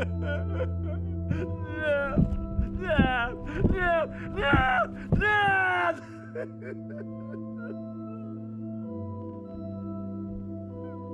No!